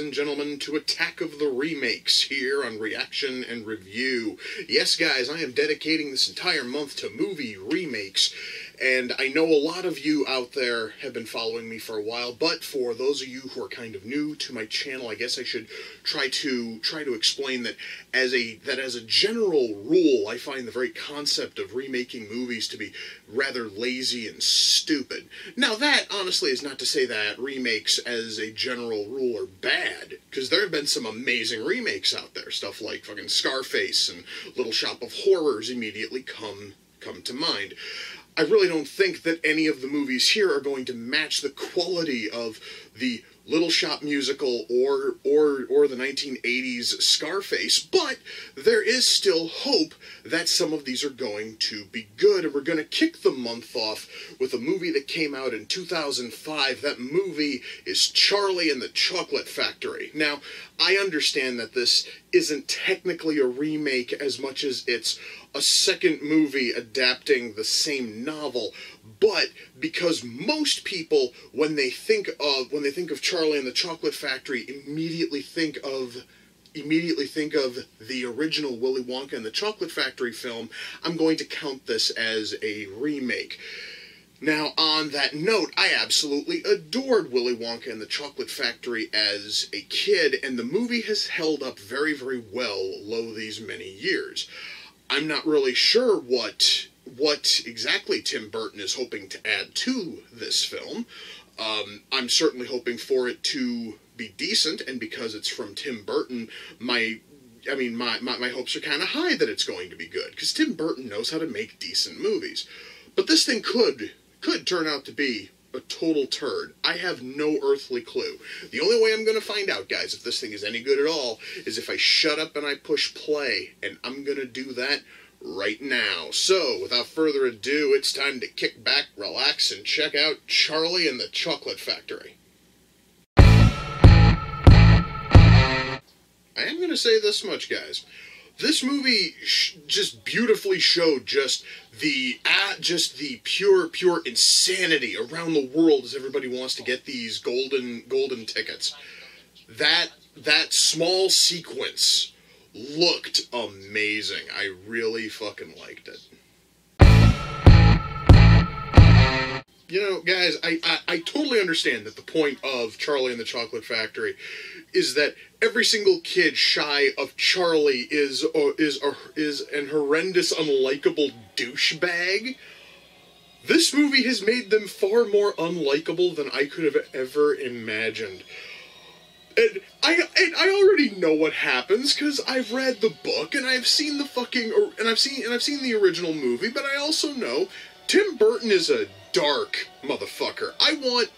and gentlemen, to Attack of the Remakes here on Reaction and Review. Yes, guys, I am dedicating this entire month to movie remakes, and I know a lot of you out there have been following me for a while, but for those of you who are kind of new to my channel, I guess I should try to explain that as a general rule, I find the very concept of remaking movies to be rather lazy and stupid. Now, that honestly is not to say that remakes as a general rule are bad, because there have been some amazing remakes out there. Stuff like fucking Scarface and Little Shop of Horrors immediately come to mind. I really don't think that any of the movies here are going to match the quality of the Little Shop musical or the 1980s Scarface, but there is still hope that some of these are going to be good, and we're going to kick the month off with a movie that came out in 2005. That movie is Charlie and the Chocolate Factory. Now, I understand that this isn't technically a remake as much as it's a second movie adapting the same novel, but because most people, when they think of Charlie and the Chocolate Factory, immediately think of the original Willy Wonka and the Chocolate Factory film, I'm going to count this as a remake. Now, on that note, I absolutely adored Willy Wonka and the Chocolate Factory as a kid, and the movie has held up very, very well lo these many years. I'm not really sure what exactly Tim Burton is hoping to add to this film. I'm certainly hoping for it to be decent, and because it's from Tim Burton, my hopes are kind of high that it's going to be good, because Tim Burton knows how to make decent movies. But this thing could turn out to be a total turd. I have no earthly clue. The only way I'm going to find out, guys, if this thing is any good at all, is if I shut up and I push play, and I'm going to do that right now. So, without further ado, it's time to kick back, relax, and check out Charlie and the Chocolate Factory. I am going to say this much, guys. This movie just beautifully showed just the pure insanity around the world as everybody wants to get these golden tickets. That small sequence looked amazing. I really fucking liked it. You know, guys, I totally understand that the point of Charlie and the Chocolate Factory is that every single kid shy of Charlie is an horrendous, unlikable douchebag. This movie has made them far more unlikable than I could have ever imagined. And I already know what happens because I've read the book and I've seen the fucking and I've seen the original movie, but I also know Tim Burton is a dark motherfucker. I want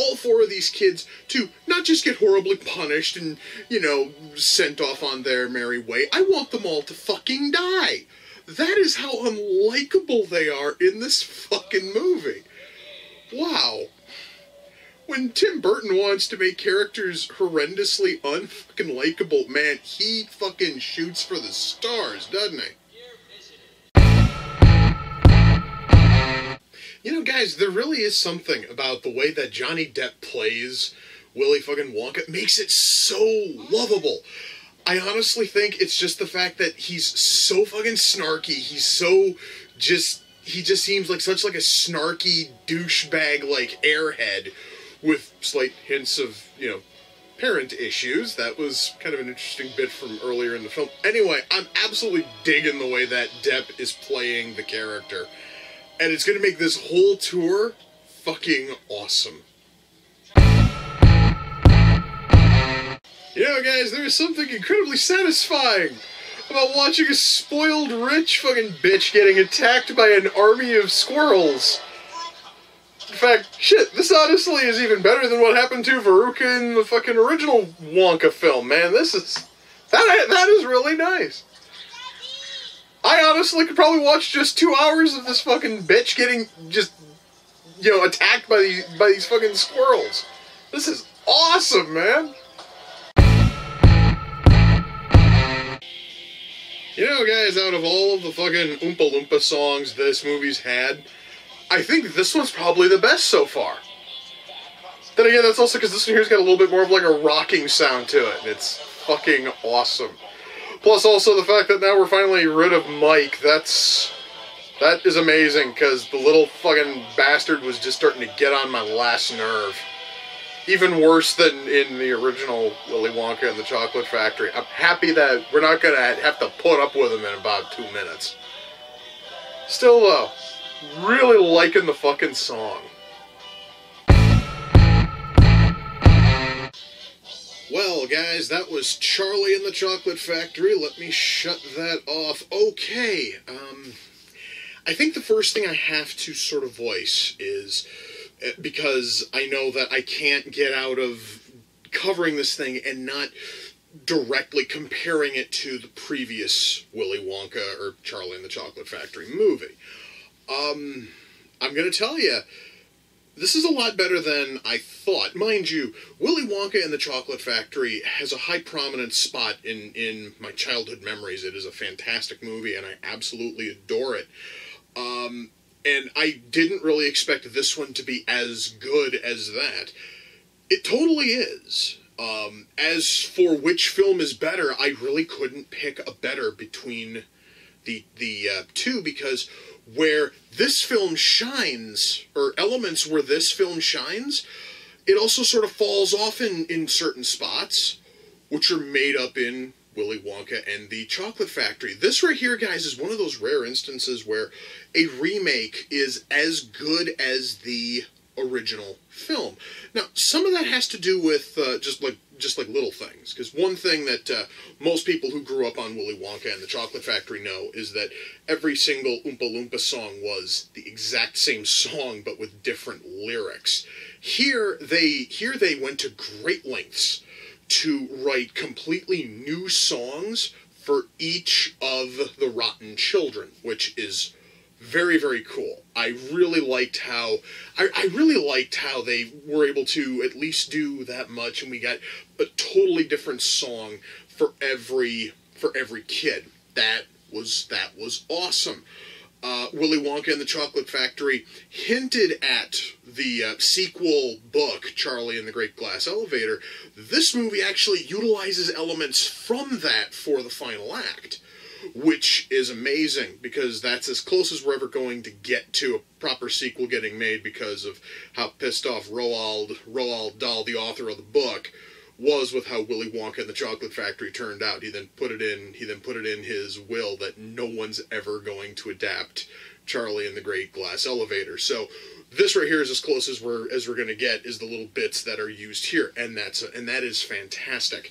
all four of these kids to not just get horribly punished and, you know, sent off on their merry way. I want them all to fucking die. That is how unlikable they are in this fucking movie. Wow. When Tim Burton wants to make characters horrendously unfucking likable, man, he fucking shoots for the stars, doesn't he? You know, guys, there really is something about the way that Johnny Depp plays Willy fucking Wonka. It makes it so lovable. I honestly think it's just the fact that he's so fucking snarky. He's so just... He just seems like such like a snarky douchebag, like, airhead with slight hints of, you know, parent issues. That was kind of an interesting bit from earlier in the film. Anyway, I'm absolutely digging the way that Depp is playing the character. And it's going to make this whole tour fucking awesome. You know, guys, there is something incredibly satisfying about watching a spoiled rich fucking bitch getting attacked by an army of squirrels. In fact, shit, this honestly is even better than what happened to Veruca in the fucking original Wonka film, man. This is... That is really nice. I honestly could probably watch just 2 hours of this fucking bitch getting just, you know, attacked by these fucking squirrels. This is awesome, man. You know, guys, out of all of the fucking Oompa Loompa songs this movie's had, I think this one's probably the best so far. Then again, that's also because this one here's got a little bit more of like a rocking sound to it. It's fucking awesome. Plus also the fact that now we're finally rid of Mike, that is amazing, because the little fucking bastard was just starting to get on my last nerve. Even worse than in the original Willy Wonka and the Chocolate Factory. I'm happy that we're not going to have to put up with him in about 2 minutes. Still though, really liking the fucking song. Well, guys, that was Charlie and the Chocolate Factory. Let me shut that off. Okay, I think the first thing I have to sort of voice is, because I know that I can't get out of covering this thing and not directly comparing it to the previous Willy Wonka or Charlie and the Chocolate Factory movie. I'm going to tell you, this is a lot better than I thought. Mind you, Willy Wonka and the Chocolate Factory has a high prominent spot in my childhood memories. It is a fantastic movie, and I absolutely adore it. And I didn't really expect this one to be as good as that. It totally is. As for which film is better, I really couldn't pick a better between the two, because where this film shines, or elements where this film shines, it also sort of falls off in certain spots, which are made up in Willy Wonka and the Chocolate Factory. This right here, guys, is one of those rare instances where a remake is as good as the original film. Now, some of that has to do with just like little things, because one thing that most people who grew up on Willy Wonka and the Chocolate Factory know is that every single Oompa Loompa song was the exact same song, but with different lyrics. Here they went to great lengths to write completely new songs for each of the rotten children, which is very, very cool. I really liked how they were able to at least do that much, and we got a totally different song for every kid. That was awesome. Willy Wonka and the Chocolate Factory hinted at the sequel book, Charlie and the Great Glass Elevator. This movie actually utilizes elements from that for the final act, which is amazing, because that's as close as we're ever going to get to a proper sequel getting made, because of how pissed off Roald Dahl, the author of the book, was with how Willy Wonka and the Chocolate Factory turned out. He then put it in his will that no one's ever going to adapt Charlie and the Great Glass Elevator. So this right here is as close as we're going to get, is the little bits that are used here, and that is fantastic.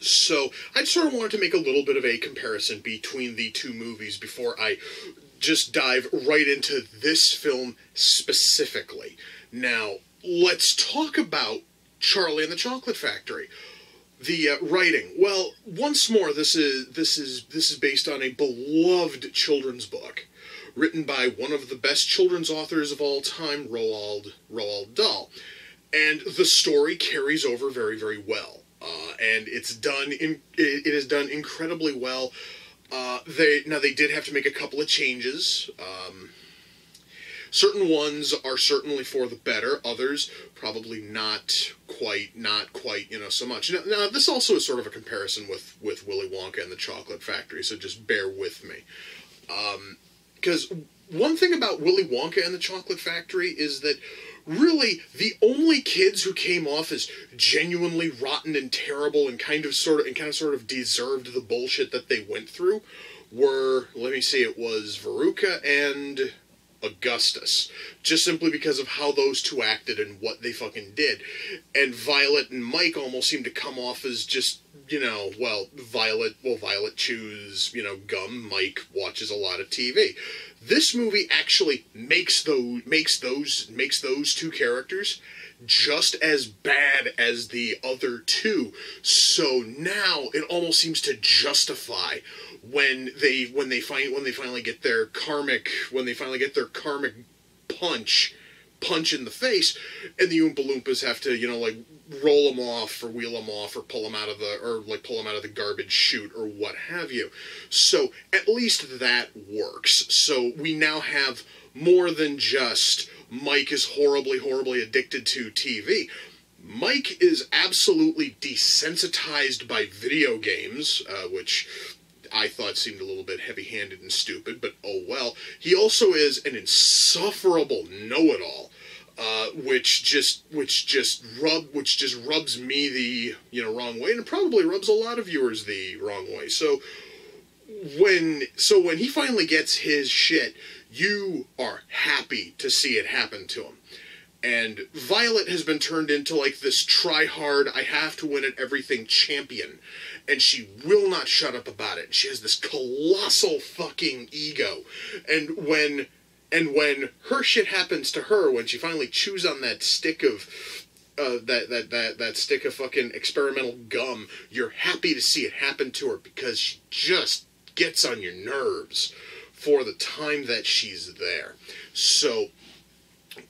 So I sort of wanted to make a little bit of a comparison between the two movies before I just dive right into this film specifically. Now, let's talk about Charlie and the Chocolate Factory. The writing. Well, once more, this is based on a beloved children's book written by one of the best children's authors of all time, Roald Dahl. And the story carries over very, very well. And it is done incredibly well. Now they did have to make a couple of changes. Certain ones are certainly for the better. Others probably not quite, you know, so much. Now this also is sort of a comparison with Willy Wonka and the Chocolate Factory, so just bear with me. Because one thing about Willy Wonka and the Chocolate Factory is that really the only kids who came off as genuinely rotten and terrible and kind of sort of deserved the bullshit that they went through were, let me see, it was Veruca and Augustus, just simply because of how those two acted and what they fucking did. And Violet and Mike almost seemed to come off as just, you know, well, Violet chews, you know, gum, Mike watches a lot of TV. This movie actually makes those two characters just as bad as the other two. So now it almost seems to justify when they finally get their karmic punch punch in the face, and the Oompa Loompas have to, you know, like, roll them off or wheel them off or pull them out of the, or like pull them out of the garbage chute or what have you. So at least that works. So we now have more than just Mike is horribly, horribly addicted to TV. Mike is absolutely desensitized by video games, which I thought seemed a little bit heavy-handed and stupid, but oh well. He also is an insufferable know-it-all, which just rubs me the wrong way, and probably rubs a lot of viewers the wrong way. So when he finally gets his shit, you are happy to see it happen to him. And Violet has been turned into, like, this try-hard, I-have-to-win-at-everything champion. And she will not shut up about it. She has this colossal fucking ego. And when her shit happens to her, when she finally chews on that stick of... that stick of fucking experimental gum, you're happy to see it happen to her because she just gets on your nerves for the time that she's there. So...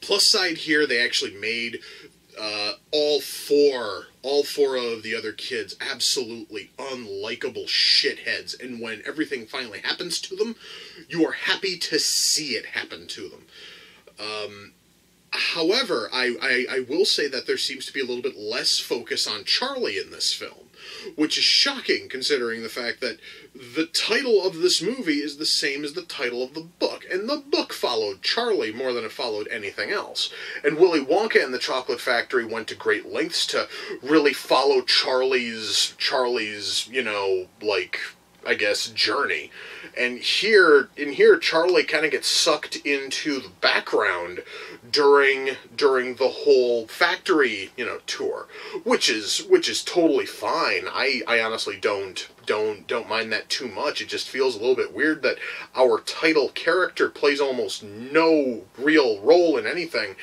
plus side here, they actually made all four of the other kids absolutely unlikable shitheads, and when everything finally happens to them, you are happy to see it happen to them. However, I will say that there seems to be a little bit less focus on Charlie in this film, which is shocking considering the fact that the title of this movie is the same as the title of the book, and the book followed Charlie more than it followed anything else. And Willy Wonka and the Chocolate Factory went to great lengths to really follow Charlie's, you know, like, I guess, journey. And here Charlie kind of gets sucked into the background during the whole factory, you know, tour, which is totally fine. I honestly don't mind that too much. It just feels a little bit weird that our title character plays almost no real role in anything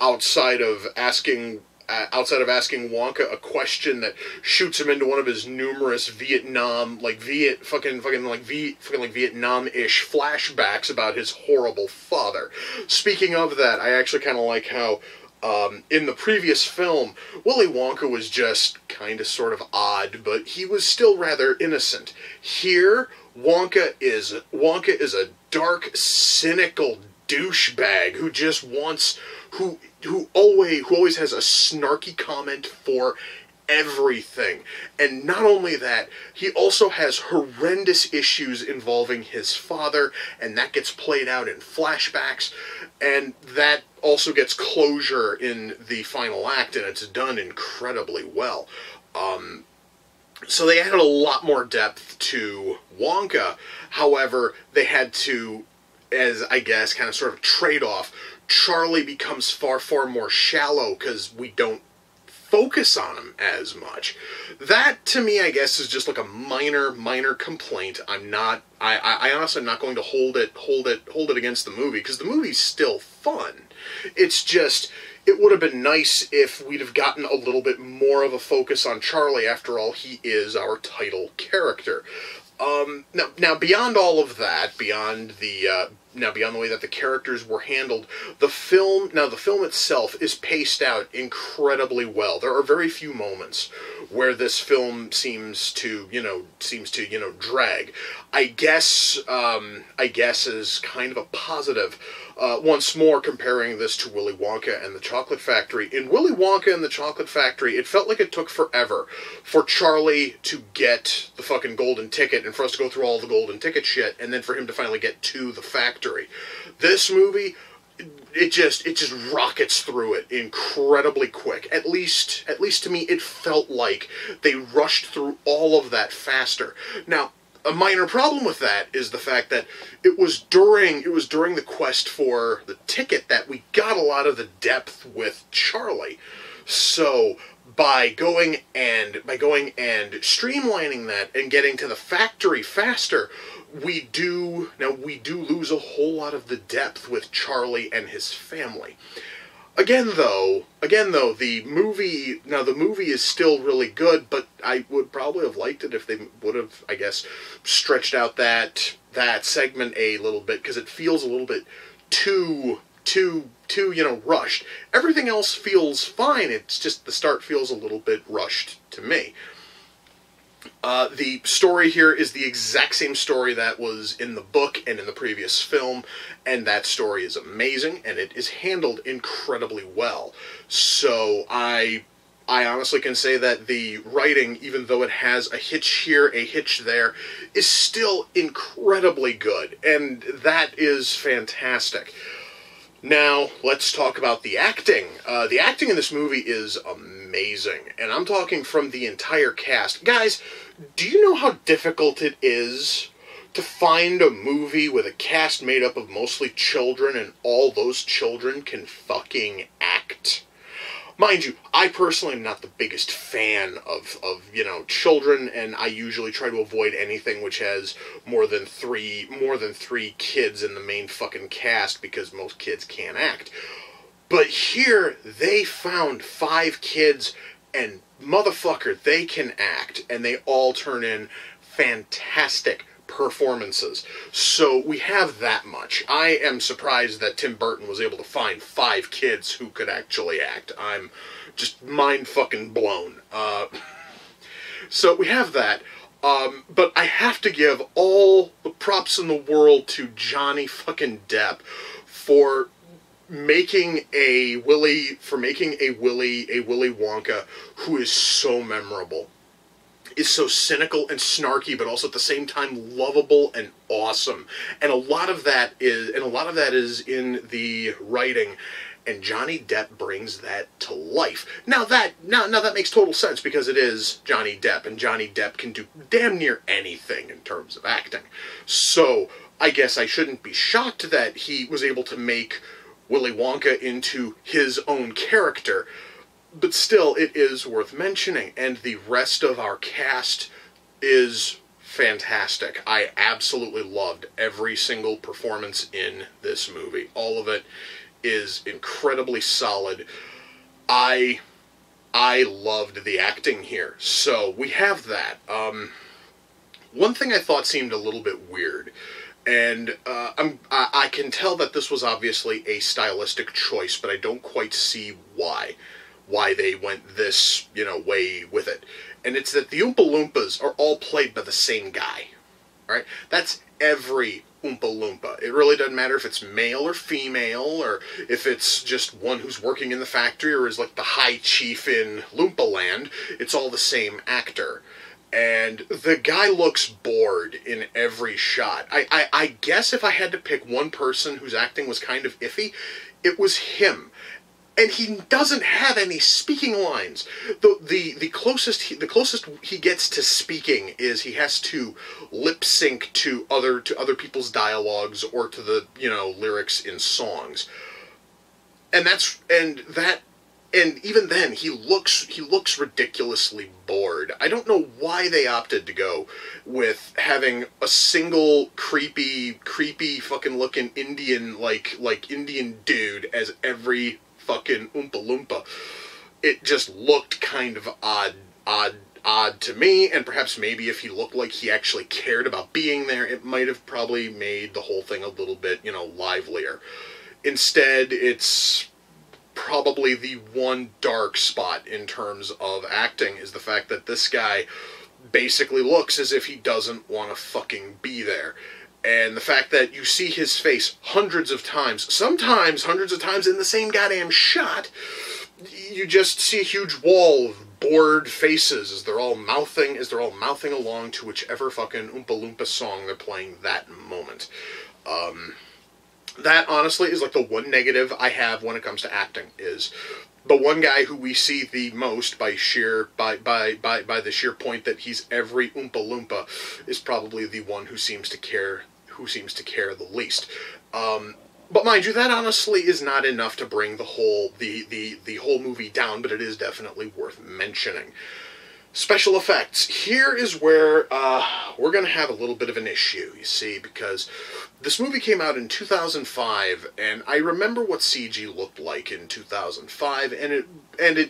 outside of asking Wonka a question that shoots him into one of his numerous Vietnam-ish flashbacks about his horrible father. Speaking of that, I actually kind of like how in the previous film, Willy Wonka was just kind of sort of odd, but he was still rather innocent. Here, Wonka is a dark, cynical douchebag who just wants who always has a snarky comment for everything. And not only that, he also has horrendous issues involving his father, and that gets played out in flashbacks, and that also gets closure in the final act, and it's done incredibly well. So they added a lot more depth to Wonka. However, they had to, as I guess, kind of sort of trade-off, Charlie becomes far more shallow because we don't focus on him as much. That, to me, I guess, is just like a minor complaint. I honestly am not going to hold it against the movie, because the movie's still fun. It's just, it would have been nice if we'd have gotten a little bit more of a focus on Charlie. After all, he is our title character. Now beyond all of that, beyond the way that the characters were handled, the film itself is paced out incredibly well. There are very few moments where this film seems to drag. I guess is kind of a positive. Once more, comparing this to Willy Wonka and the Chocolate Factory. In Willy Wonka and the Chocolate Factory, it felt like it took forever for Charlie to get the fucking golden ticket and for us to go through all the golden ticket shit, and then for him to finally get to the factory. This movie, it just rockets through it incredibly quick. At least to me, it felt like they rushed through all of that faster. Now, a minor problem with that is the fact that it was during the quest for the ticket that we got a lot of the depth with Charlie. So by going and streamlining that and getting to the factory faster, we do lose a whole lot of the depth with Charlie and his family. Again though, the movie is still really good, but I would probably have liked it if they would have, I guess, stretched out that segment a little bit, because it feels a little bit too too, you know, rushed. Everything else feels fine. It's just the start feels a little bit rushed to me. The story here is the exact same story that was in the book and in the previous film, and that story is amazing, and it is handled incredibly well. So I honestly can say that the writing, even though it has a hitch here, a hitch there, is still incredibly good, and that is fantastic. Now, let's talk about the acting. The acting in this movie is amazing, and I'm talking from the entire cast. Guys, do you know how difficult it is to find a movie with a cast made up of mostly children and all those children can fucking act? Mind you, I personally am not the biggest fan of you know, children, and I usually try to avoid anything which has more than three kids in the main fucking cast, because most kids can't act. But here, they found 5 kids, and motherfucker, they can act, and they all turn in fantastic performances. So we have that much. I am surprised that Tim Burton was able to find 5 kids who could actually act. I'm just mind fucking blown. So we have that. But I have to give all the props in the world to Johnny fucking Depp for making a Willy Wonka who is so memorable. Is so cynical and snarky, but also at the same time lovable and awesome. And a lot of that is in the writing, and Johnny Depp brings that to life. Now that makes total sense, because it is Johnny Depp, and Johnny Depp can do damn near anything in terms of acting. So I guess I shouldn't be shocked that he was able to make Willy Wonka into his own character. But still, it is worth mentioning, and the rest of our cast is fantastic. I absolutely loved every single performance in this movie. All of it is incredibly solid. I loved the acting here, so we have that. One thing I thought seemed a little bit weird, and I can tell that this was obviously a stylistic choice, but I don't quite see why they went this, you know, way with it. And it's that the Oompa Loompas are all played by the same guy, right? That's every Oompa Loompa. It really doesn't matter if it's male or female, or if it's just one who's working in the factory, or is like the high chief in Loompa Land. It's all the same actor. And the guy looks bored in every shot. I guess if I had to pick one person whose acting was kind of iffy, it was him. And he doesn't have any speaking lines. The closest he gets to speaking is he has to lip sync to other people's dialogues, or to the, you know, lyrics in songs. And even then he looks ridiculously bored. I don't know why they opted to go with having a single creepy fucking looking Indian like Indian dude as every fucking Oompa Loompa. It just looked kind of odd to me, and perhaps maybe if he looked like he actually cared about being there, it might have probably made the whole thing a little bit, you know, livelier. Instead, it's probably the one dark spot in terms of acting, is the fact that this guy basically looks as if he doesn't want to fucking be there. And the fact that you see his face hundreds of times, sometimes hundreds of times in the same goddamn shot, you just see a huge wall of bored faces as they're all mouthing along to whichever fucking Oompa Loompa song they're playing that moment. That honestly is like the one negative I have when it comes to acting, is the one guy who we see the most by the sheer point that he's every Oompa Loompa is probably the one who seems to care the least. But mind you, that honestly is not enough to bring the whole movie down, but it is definitely worth mentioning. Special effects. Here is where we're going to have a little bit of an issue, you see, because this movie came out in 2005, and I remember what CG looked like in 2005, and it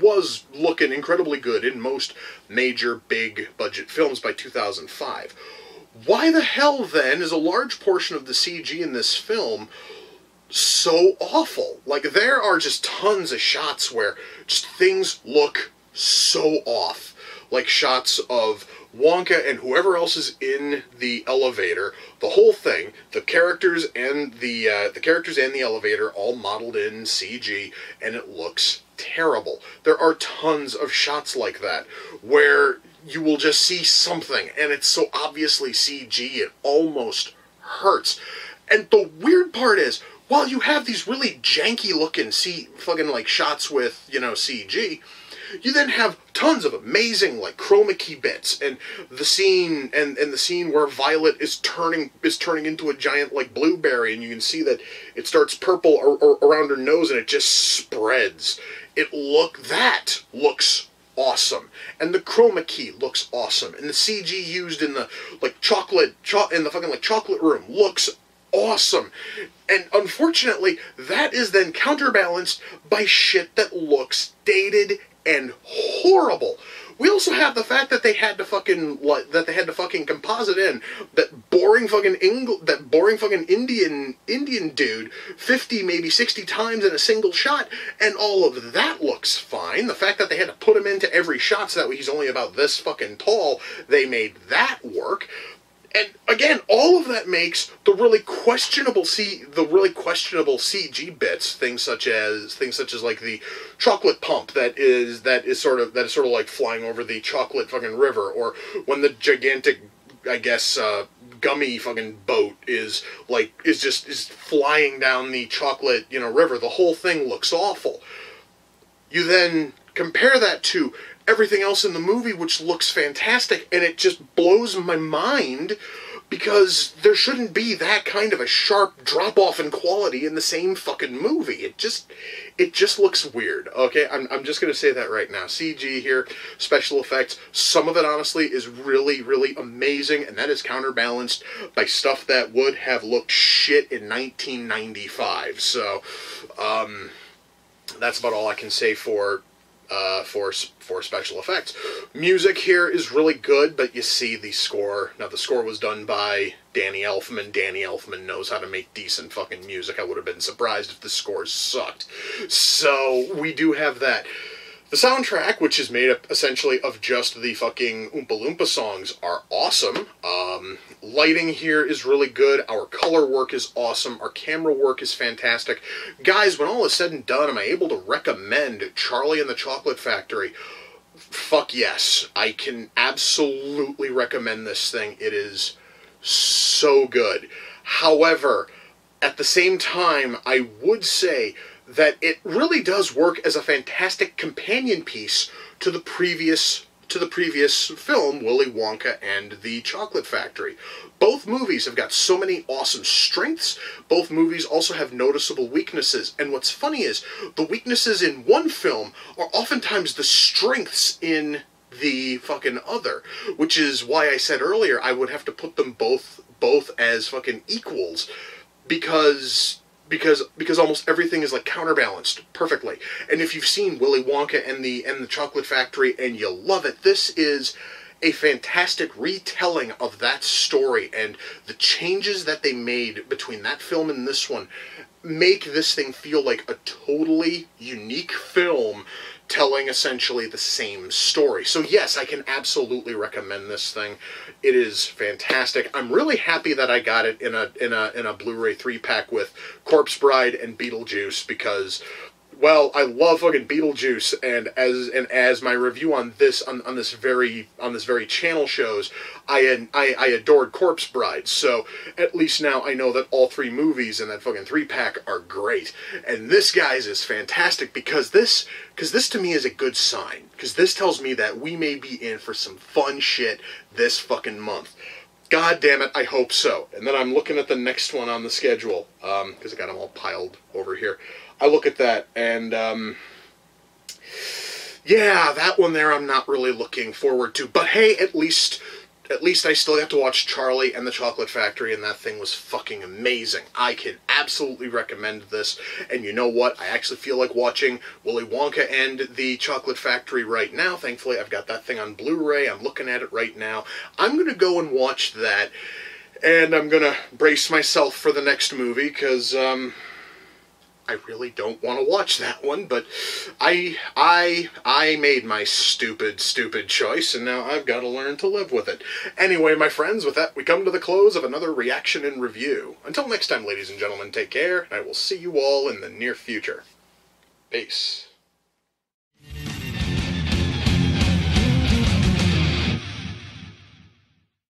was looking incredibly good in most major big-budget films by 2005. Why the hell, then, is a large portion of the CG in this film so awful. Like, there are just tons of shots where just things look so off. Like shots of Wonka and whoever else is in the elevator, the whole thing, the characters and the elevator all modeled in CG, and it looks terrible. There are tons of shots like that where you will just see something and it's so obviously CG it almost hurts. And the weird part is, while you have these really janky looking shots with, you know, CG, you then have tons of amazing, like, chroma key bits, and the scene where Violet is turning into a giant, like, blueberry, and you can see that it starts purple around her nose and it just spreads. That looks awesome, and the chroma key looks awesome, and the CG used in the chocolate room looks awesome. And unfortunately, that is then counterbalanced by shit that looks dated and horrible. We also have the fact that they had to fucking composite in that boring fucking Indian dude 50 maybe 60 times in a single shot, and all of that looks fine. The fact that they had to put him into every shot so that he's only about this fucking tall, they made that work. And again, all of that makes the really questionable CG bits, things such as like the chocolate pump that is sort of like flying over the chocolate fucking river, or when the gigantic, I guess, gummy fucking boat is flying down the chocolate, you know, river. The whole thing looks awful. You then compare that to everything else in the movie, which looks fantastic, and it just blows my mind, because there shouldn't be that kind of a sharp drop-off in quality in the same fucking movie. It just looks weird, okay? I'm just gonna say that right now. CG here, special effects, some of it honestly is really, really amazing, and that is counterbalanced by stuff that would have looked shit in 1995, so, that's about all I can say for special effects. Music here is really good, but you see the score. Now, the score was done by Danny Elfman. Danny Elfman knows how to make decent fucking music. I would have been surprised if the score sucked. So, we do have that. The soundtrack, which is made up essentially of just the fucking Oompa Loompa songs, are awesome. Lighting here is really good. Our color work is awesome. Our camera work is fantastic. Guys, when all is said and done, am I able to recommend Charlie and the Chocolate Factory? Fuck yes. I can absolutely recommend this thing. It is so good. However, at the same time, I would say that it really does work as a fantastic companion piece to the previous film, Willy Wonka and the Chocolate Factory. Both movies have got so many awesome strengths. Both movies also have noticeable weaknesses. And what's funny is, the weaknesses in one film are oftentimes the strengths in the fucking other, which is why I said earlier I would have to put them both as fucking equals, because almost everything is like counterbalanced perfectly. And if you've seen Willy Wonka and the Chocolate Factory and you love it, this is a fantastic retelling of that story, and the changes that they made between that film and this one make this thing feel like a totally unique film telling essentially the same story. So yes, I can absolutely recommend this thing. It is fantastic. I'm really happy that I got it in a Blu-ray 3-pack with Corpse Bride and Beetlejuice, because, well, I love fucking Beetlejuice, and as my review on this very channel shows, I adored Corpse Bride. So at least now I know that all three movies in that fucking 3-pack are great. And this, guys, is fantastic, because this to me is a good sign, because this tells me that we may be in for some fun shit this fucking month. God damn it, I hope so. And then I'm looking at the next one on the schedule, because I got them all piled over here. I look at that, and, yeah, that one there I'm not really looking forward to. But hey, at least I still got to watch Charlie and the Chocolate Factory, and that thing was fucking amazing. I can absolutely recommend this, and you know what? I actually feel like watching Willy Wonka and the Chocolate Factory right now. Thankfully, I've got that thing on Blu-ray. I'm looking at it right now. I'm gonna go and watch that, and I'm gonna brace myself for the next movie, because, I really don't want to watch that one, but I made my stupid choice, and now I've got to learn to live with it. Anyway, my friends, with that, we come to the close of another Reaction and Review. Until next time, ladies and gentlemen, take care, and I will see you all in the near future. Peace.